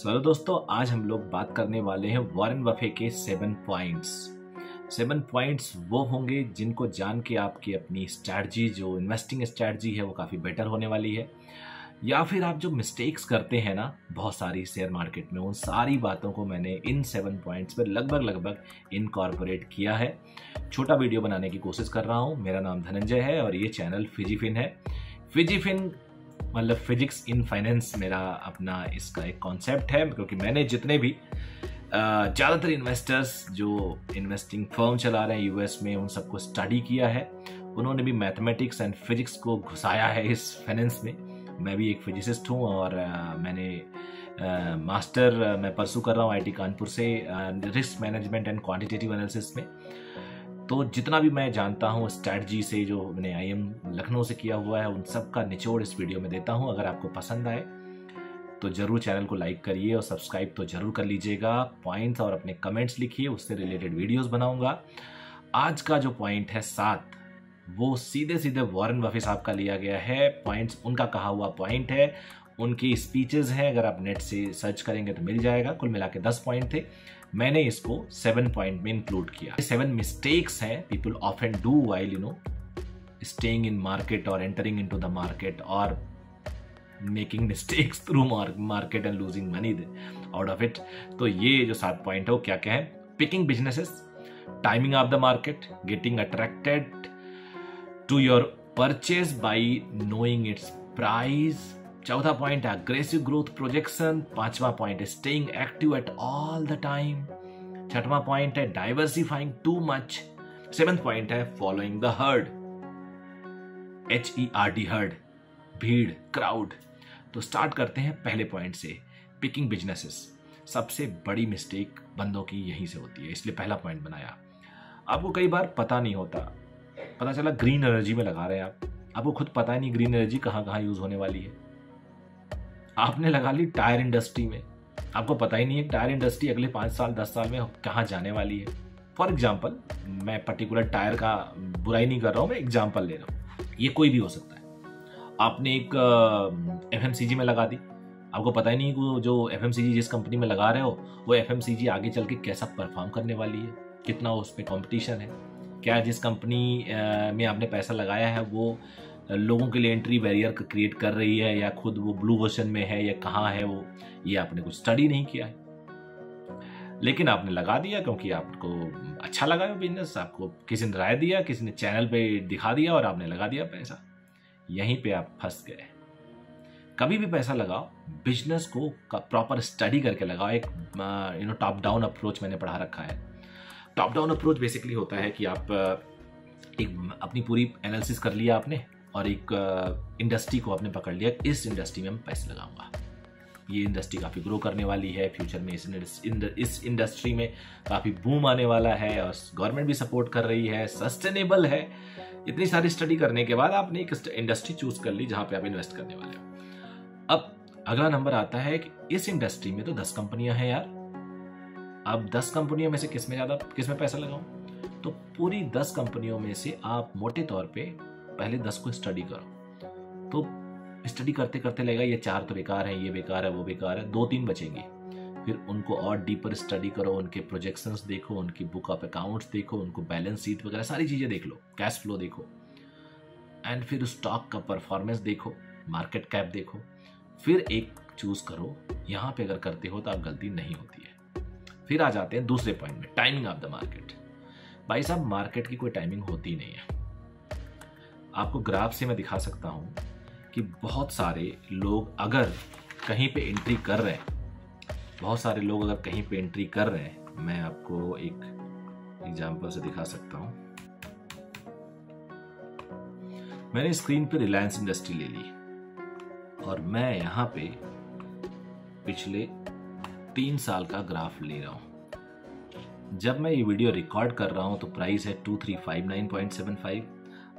So hello दोस्तों, आज हम लोग बात करने वाले हैं वॉरेन बफेट के 7 पॉइंट्स। 7 पॉइंट्स वो होंगे जिनको जान के आपकी अपनी स्ट्रैटजी, जो इन्वेस्टिंग स्ट्रैटजी है, वो काफ़ी बेटर होने वाली है। या फिर आप जो मिस्टेक्स करते हैं ना बहुत सारी शेयर मार्केट में, उन सारी बातों को मैंने इन 7 पॉइंट्स पर लगभग इनकॉर्पोरेट किया है। छोटा वीडियो बनाने की कोशिश कर रहा हूँ। मेरा नाम धनंजय है और ये चैनल फिजीफिन है। फिजीफिन मतलब फिजिक्स इन फाइनेंस मेरा अपना इसका एक कॉन्सेप्ट है, क्योंकि मैंने जितने भी ज़्यादातर इन्वेस्टर्स जो इन्वेस्टिंग फर्म चला रहे हैं यूएस में, उन सबको स्टडी किया है। उन्होंने भी मैथमेटिक्स एंड फिजिक्स को घुसाया है इस फाइनेंस में। मैं भी एक फिजिसिस्ट हूँ और मैंने मास्टर मैं परसू कर रहा हूँ IIT कानपुर से risk management and quantitative analysis में। तो जितना भी मैं जानता हूँ स्ट्रैटजी से, जो मैंने IIM लखनऊ से किया हुआ है, उन सब का निचोड़ इस वीडियो में देता हूँ। अगर आपको पसंद आए तो ज़रूर चैनल को लाइक करिए और सब्सक्राइब तो ज़रूर कर लीजिएगा। पॉइंट्स और अपने कमेंट्स लिखिए, उससे रिलेटेड वीडियोस बनाऊँगा। आज का जो पॉइंट है 7, वो सीधे वॉरेन बफेट साहब का लिया गया है। पॉइंट्स उनका कहा हुआ पॉइंट है, उनकी स्पीचेस हैं। अगर आप नेट से सर्च करेंगे तो मिल जाएगा। कुल मिला के 10 पॉइंट थे, मैंने इसको 7 पॉइंट में इंक्लूड किया। 7 मिस्टेक्स हैं people often do while staying in market और एंटरिंग इनटू द मार्केट और making mistakes through market and losing money out of it. तो ये जो 7 पॉइंट है वो क्या क्या है? Picking businesses, timing of the market, getting attracted to your purchase by knowing its price, 4था पॉइंट है अग्रेसिव ग्रोथ प्रोजेक्शन, 5वां पॉइंट है staying active at all the time, 6वां पॉइंट है diversifying too much, 7th point है following the herd, HERD, herd, भीड़, crowd. तो start करते हैं पहले पॉइंट से, पिकिंग बिजनेसेस। सबसे बड़ी मिस्टेक बंदों की यहीं से होती है, इसलिए पहला पॉइंट बनाया। आपको कई बार पता नहीं होता, पता चला ग्रीन एनर्जी में लगा रहे हैं आप, आपको खुद पता ही नहीं ग्रीन एनर्जी कहाँ कहाँ यूज होने वाली है। आपने लगा ली टायर इंडस्ट्री में, आपको पता ही नहीं है टायर इंडस्ट्री अगले 5 साल 10 साल में कहाँ जाने वाली है। फॉर एग्जाम्पल, मैं पर्टिकुलर टायर का बुराई नहीं कर रहा हूँ, मैं एग्जाम्पल ले रहा हूँ। ये कोई भी हो सकता है। आपने एक FMCG में लगा दी, आपको पता ही नहीं कि जो FMCG जिस कंपनी में लगा रहे हो वो FMCG आगे चल के कैसा परफॉर्म करने वाली है, कितना उस पर कॉम्पिटिशन है, क्या जिस कंपनी में आपने पैसा लगाया है वो लोगों के लिए एंट्री बैरियर क्रिएट कर रही है या खुद वो ब्लू ओशन में है या कहाँ है वो, ये आपने कुछ स्टडी नहीं किया है। लेकिन आपने लगा दिया क्योंकि आपको अच्छा लगा वो बिजनेस, आपको किसी ने राय दिया, किसी ने चैनल पे दिखा दिया और आपने लगा दिया पैसा। यहीं पे आप फंस गए। कभी भी पैसा लगाओ, बिजनेस को प्रॉपर स्टडी करके लगाओ। एक टॉप डाउन अप्रोच मैंने पढ़ा रखा है। टॉप डाउन अप्रोच बेसिकली होता है कि आप एक अपनी पूरी एनालिसिस कर लिया आपने और एक इंडस्ट्री को आपने पकड़ लिया, इस इंडस्ट्री में मैं पैसे लगाऊंगा, ये इंडस्ट्री काफ़ी ग्रो करने वाली है फ्यूचर में, इस इंडस्ट्री में काफ़ी बूम आने वाला है और गवर्नमेंट भी सपोर्ट कर रही है, सस्टेनेबल है। इतनी सारी स्टडी करने के बाद आपने एक इंडस्ट्री चूज कर ली जहाँ पे आप इन्वेस्ट करने वाले हो। अब अगला नंबर आता है कि इस इंडस्ट्री में तो 10 कंपनियाँ हैं यार, अब 10 कंपनियों में से किस में ज़्यादा, किस में पैसा लगाऊँ? तो पूरी 10 कंपनियों में से आप मोटे तौर पर पहले 10 को स्टडी करो। तो स्टडी करते करते लगेगा ये 4 तो बेकार है, ये बेकार है, वो बेकार है, 2-3 बचेंगे। फिर उनको और डीपर स्टडी करो, उनके प्रोजेक्शंस देखो, उनकी बुक ऑफ अकाउंट्स देखो, उनको बैलेंस शीट वगैरह सारी चीज़ें देख लो, कैश फ्लो देखो, एंड फिर स्टॉक का परफॉर्मेंस देखो, मार्केट कैप देखो, फिर एक चूज़ करो। यहाँ पर अगर करते हो तो आप गलती नहीं होती है। फिर आ जाते हैं दूसरे पॉइंट में, टाइमिंग ऑफ द मार्केट। भाई साहब, मार्केट की कोई टाइमिंग होती नहीं है। आपको ग्राफ से मैं दिखा सकता हूँ कि बहुत सारे लोग अगर कहीं पे एंट्री कर रहे हैं, मैं आपको एक एग्जांपल से दिखा सकता हूँ। मैंने स्क्रीन पे रिलायंस इंडस्ट्री ले ली और मैं यहाँ पे पिछले 3 साल का ग्राफ ले रहा हूँ। जब मैं ये वीडियो रिकॉर्ड कर रहा हूँ तो प्राइस है 2359.75।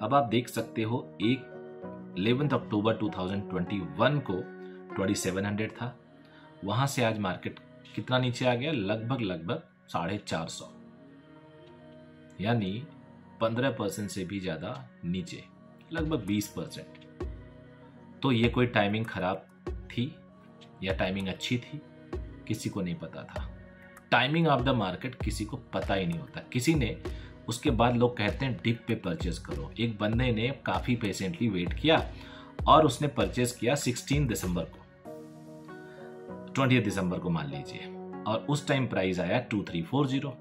अब आप देख सकते हो 11 अक्टूबर 2021 को 2700 था, वहाँ से आज मार्केट कितना नीचे आ गया, लगभग 450। यानी 15% से भी ज़्यादा नीचे, लगभग 20%। तो ये कोई टाइमिंग खराब थी या टाइमिंग अच्छी थी, किसी को नहीं पता था। टाइमिंग ऑफ द मार्केट किसी को पता ही नहीं होता। किसी ने उसके बाद लोग कहते हैं डिप पे परचेज करो। एक बंदे ने काफ़ी पेशेंटली वेट किया और उसने परचेज किया 16 दिसंबर को, 20 दिसंबर को मान लीजिए, और उस टाइम प्राइस आया 2340।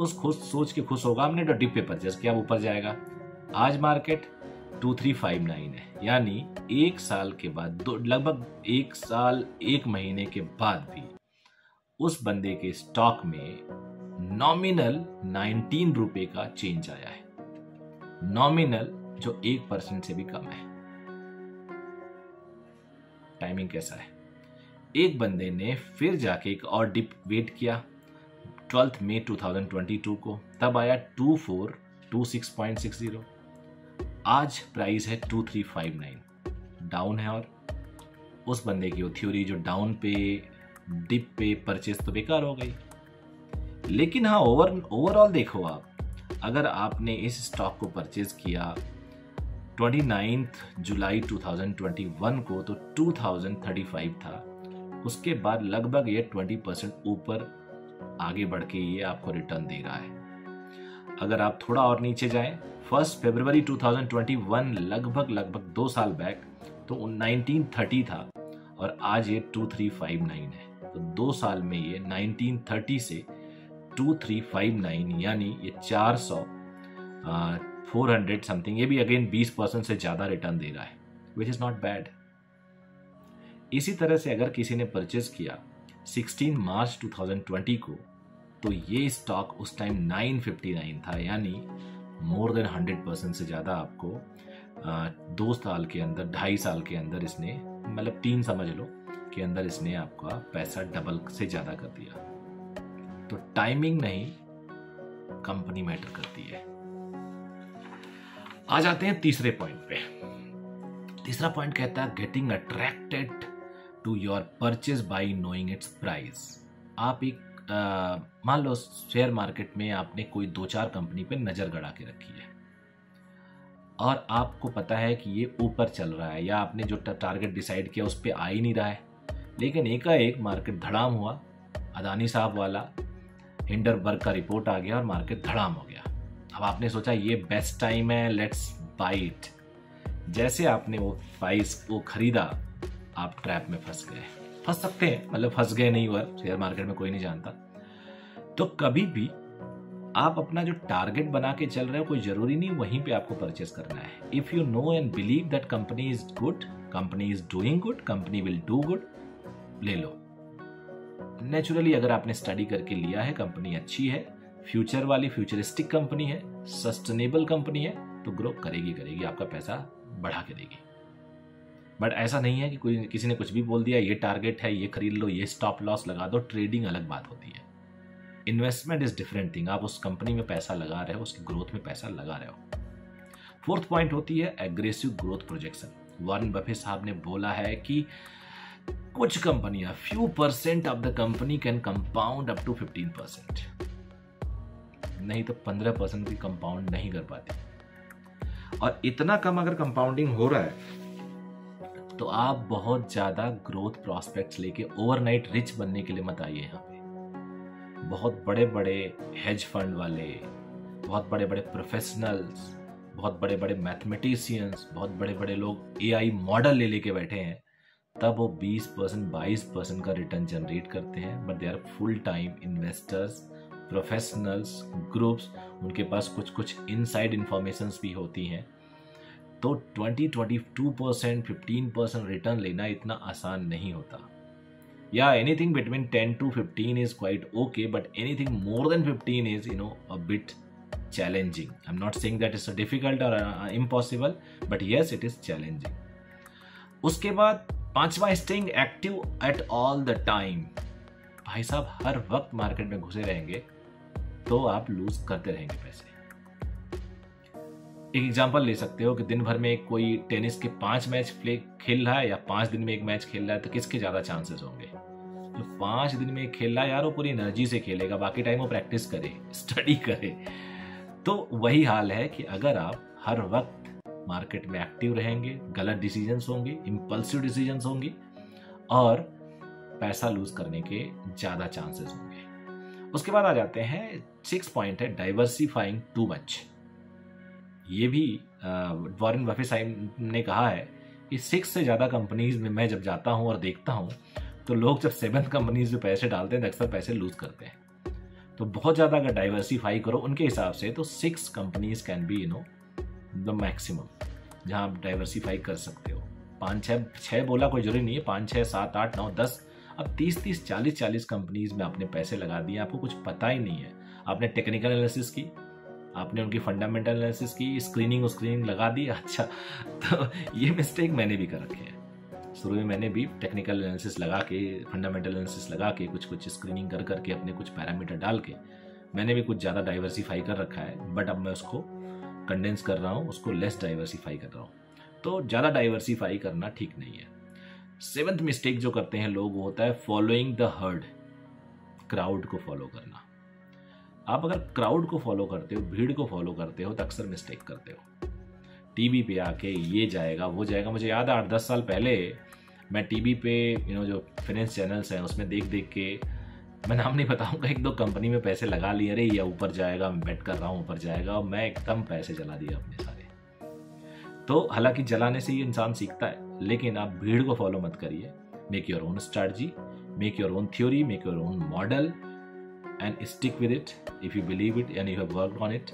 उस खुश सोच के खुश होगा हमने तो डिप पे परचेज किया ऊपर जाएगा। आज मार्केट 2359 है, यानी एक साल के बाद, लगभग एक साल एक महीने के बाद भी उस बंदे के स्टॉक में नॉमिनल 19 रुपए का चेंज आया है। नॉमिनल जो 1% से भी कम है। टाइमिंग कैसा है? एक बंदे ने फिर जाके एक और डिप वेट किया 12 मई 2022 को, तब आया 2426.60। आज प्राइस है 2359, डाउन है। और उस बंदे की वो थ्योरी जो डाउन पे डिप पे परचेज तो बेकार हो गई। लेकिन हाँ, ओवरऑल देखो आप, अगर आपने इस स्टॉक को परचेज किया 29 जुलाई 2021 को तो 2035 था। उसके बाद लगभग ये 20% ऊपर आगे बढ़ के ये आपको रिटर्न दे रहा है। अगर आप थोड़ा और नीचे जाएं, 1 फरवरी 2021 लगभग 2 साल बैक तो 1930 था और आज ये 2359 है। तो 2 साल में ये 1930 से 2359 यानी ये 400 समथिंग, ये भी अगेन 20% से ज़्यादा रिटर्न दे रहा है, विच इज़ नॉट बैड। इसी तरह से अगर किसी ने परचेज किया 16 मार्च 2020 को तो ये स्टॉक उस टाइम 959 था, यानी मोर देन 100% से ज़्यादा आपको 2 साल के अंदर, 2.5 साल के अंदर इसने, मतलब 3 समझ लो के अंदर इसने आपका पैसा डबल से ज़्यादा कर दिया। तो टाइमिंग नहीं, कंपनी मैटर करती है। आ जाते हैं तीसरे पॉइंट पे। तीसरा पॉइंट कहता है getting attracted to your purchase by knowing its price. आप एक मान लो शेयर मार्केट में आपने कोई 2-4 कंपनी पे नज़र गड़ा के रखी है और आपको पता है कि ये ऊपर चल रहा है या आपने जो टारगेट डिसाइड किया उस पर आ ही नहीं रहा है, लेकिन एकाएक मार्केट धड़ाम हुआ। अदानी साहब वाला हिंडरबर्ग का रिपोर्ट आ गया और मार्केट धड़ाम हो गया। अब आपने सोचा ये बेस्ट टाइम है, लेट्स बाई इट। जैसे आपने वो प्राइस वो खरीदा, आप ट्रैप में फंस गए। फंस सकते हैं, मतलब फंस गए नहीं, और शेयर मार्केट में कोई नहीं जानता। तो कभी भी आप अपना जो टारगेट बना के चल रहे हो, कोई जरूरी नहीं वहीं पे आपको परचेज करना है। If you know and believe that company is good, company is doing good, company will do good, ले लो। नेचुरली अगर आपने स्टडी करके लिया है, कंपनी अच्छी है, फ्यूचर वाली फ्यूचरिस्टिक कंपनी है, सस्टेनेबल कंपनी है, तो ग्रो करेगी, आपका पैसा बढ़ा के देगी। बट ऐसा नहीं है कि कोई किसी ने कुछ भी बोल दिया, ये टारगेट है, ये खरीद लो, ये स्टॉप लॉस लगा दो। ट्रेडिंग अलग बात होती है, इन्वेस्टमेंट इज डिफरेंट थिंग। आप उस कंपनी में पैसा लगा रहे हो, उसकी ग्रोथ में पैसा लगा रहे हो। फोर्थ पॉइंट होती है aggressive growth projection. Warren Buffett साहब ने बोला है कि कुछ कंपनियां, few percent of the company can compound up to 15%, नहीं तो 15% भी कंपाउंड नहीं कर पाती। और इतना कम अगर कंपाउंडिंग हो रहा है तो आप बहुत ज़्यादा ग्रोथ प्रॉस्पेक्ट्स लेके ओवरनाइट रिच बनने के लिए मत आइए। यहाँ पे बहुत बड़े बड़े हेज फंड वाले, बहुत बड़े बड़े प्रोफेशनल्स, बहुत बड़े बड़े मैथमेटिशियंस, बहुत बड़े बड़े लोग एआई मॉडल ले लेके बैठे हैं, तब वो 20%, 22% का रिटर्न जनरेट करते हैं। But they are full time investors, professionals, groups, उनके पास कुछ इनसाइड इंफॉर्मेशंस भी होती हैं। तो 20-22%, 15% रिटर्न लेना इतना आसान नहीं होता। या anything between 10 to 15 is quite okay, but anything more than 15 is a bit challenging. I am not saying that it's difficult और impossible, but yes it is challenging. उसके बाद 5वां, staying active at all the time. भाई साहब हर वक्त market में घुसे रहेंगे तो आप लूज करते रहेंगे पैसे। एक एग्जाम्पल ले सकते हो कि दिन भर में कोई टेनिस के 5 मैच खेल रहा है या 5 दिन में 1 मैच खेल रहा है, तो किसके ज़्यादा चांसेस होंगे? जो 5 दिन में खेल रहा है यार, वो पूरी एनर्जी से खेलेगा, बाकी टाइम वो प्रैक्टिस करे, स्टडी करे। तो वही हाल है कि अगर आप हर वक्त मार्केट में एक्टिव रहेंगे, गलत डिसीजंस होंगे, इम्पल्सिव डिसीजंस होंगे, और पैसा लूज करने के ज़्यादा चांसेस होंगे। उसके बाद आ जाते हैं 6 पॉइंट है डाइवर्सिफाइंग टू मच। ये भी वॉरेन बफेट साहब ने कहा है कि 6 से ज़्यादा कंपनीज में मैं जब जाता हूँ और देखता हूँ तो लोग जब 7 कंपनीज में पैसे डालते हैं तो अक्सर पैसे लूज करते हैं। तो बहुत ज़्यादा अगर डाइवर्सिफाई करो उनके हिसाब से तो 6 companies can be you know the maximum जहाँ आप डाइवर्सिफाई कर सकते हो। 5-6 बोला कोई जरूरी नहीं है, 5-6 7 8 9 10 अब 30-30 40-40 कंपनीज में आपने पैसे लगा दिए, आपको कुछ पता ही नहीं है। आपने टेक्निकल एनालिसिस की, आपने उनकी फंडामेंटल एनालिसिस की, स्क्रीनिंग लगा दी। अच्छा, तो ये मिस्टेक मैंने भी कर रखे हैं। शुरू में मैंने भी टेक्निकल एनालिसिस लगा के, फंडामेंटल एनालिसिस लगा के, कुछ स्क्रीनिंग करके अपने कुछ पैरामीटर डाल के मैंने भी कुछ ज़्यादा डाइवर्सिफाई कर रखा है। बट अब मैं उसको कंडेंस कर रहा हूँ, उसको लेस डाइवर्सिफाई कर रहा हूँ। तो ज़्यादा डाइवर्सिफाई करना ठीक नहीं है। 7th मिस्टेक जो करते हैं लोग वो होता है फॉलोइंग द हर्ड, क्राउड को फॉलो करना। आप अगर क्राउड को फॉलो करते हो, भीड़ को फॉलो करते हो, तो अक्सर मिस्टेक करते हो। टीवी पे आके ये जाएगा वो जाएगा। मुझे याद है 8-10 साल पहले मैं टीवी पे जो फाइनेंस चैनल्स हैं उसमें देख के, मैं नाम नहीं बताऊंगा, 1-2 कंपनी में पैसे लगा लिए। अरे ये ऊपर जाएगा, मैं बेट कर रहा हूँ ऊपर जाएगा, और मैं एकदम पैसे जला दिया अपने सारे। तो हालांकि जलाने से ये इंसान सीखता है, लेकिन आप भीड़ को फॉलो मत करिए। Make your own strategy, make your own theory, make your own model and stick with it if you believe it and you have worked on it,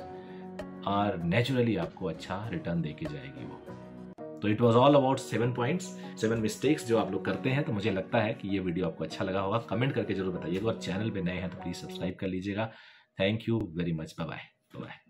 और naturally आपको अच्छा रिटर्न दे के जाएगी वो। तो it was all about 7 points 7 mistakes जो आप लोग करते हैं। तो मुझे लगता है कि ये वीडियो आपको अच्छा लगा होगा। कमेंट करके जरूर बताइएगा, और चैनल पे नए हैं तो प्लीज़ सब्सक्राइब कर लीजिएगा। Thank you very much. Bye bye.